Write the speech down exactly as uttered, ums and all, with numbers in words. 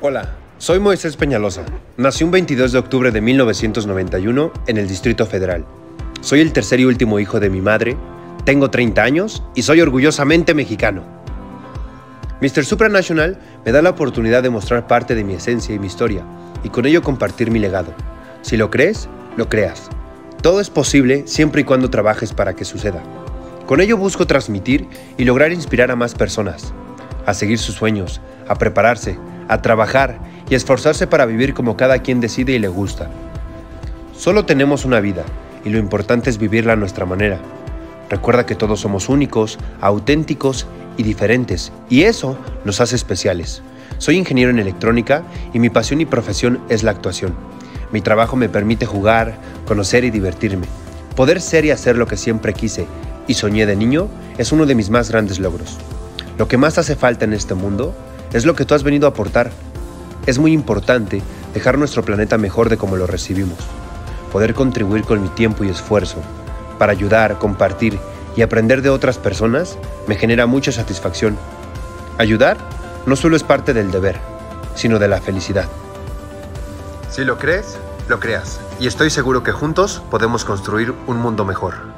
Hola, soy Moisés Peñalosa. Nací un veintidós de octubre de mil novecientos noventa y uno en el Distrito Federal. Soy el tercer y último hijo de mi madre, tengo treinta años y soy orgullosamente mexicano. Mister Supranational me da la oportunidad de mostrar parte de mi esencia y mi historia, y con ello compartir mi legado. Si lo crees, lo creas. Todo es posible siempre y cuando trabajes para que suceda. Con ello busco transmitir y lograr inspirar a más personas, a seguir sus sueños, a prepararse, a trabajar y esforzarse para vivir como cada quien decide y le gusta. Solo tenemos una vida y lo importante es vivirla a nuestra manera. Recuerda que todos somos únicos, auténticos y diferentes, y eso nos hace especiales. Soy ingeniero en electrónica y mi pasión y profesión es la actuación. Mi trabajo me permite jugar, conocer y divertirme. Poder ser y hacer lo que siempre quise y soñé de niño es uno de mis más grandes logros. Lo que más hace falta en este mundo es lo que tú has venido a aportar. Es muy importante dejar nuestro planeta mejor de como lo recibimos. Poder contribuir con mi tiempo y esfuerzo para ayudar, compartir y aprender de otras personas me genera mucha satisfacción. Ayudar no solo es parte del deber, sino de la felicidad. Si lo crees, lo creas. Y estoy seguro que juntos podemos construir un mundo mejor.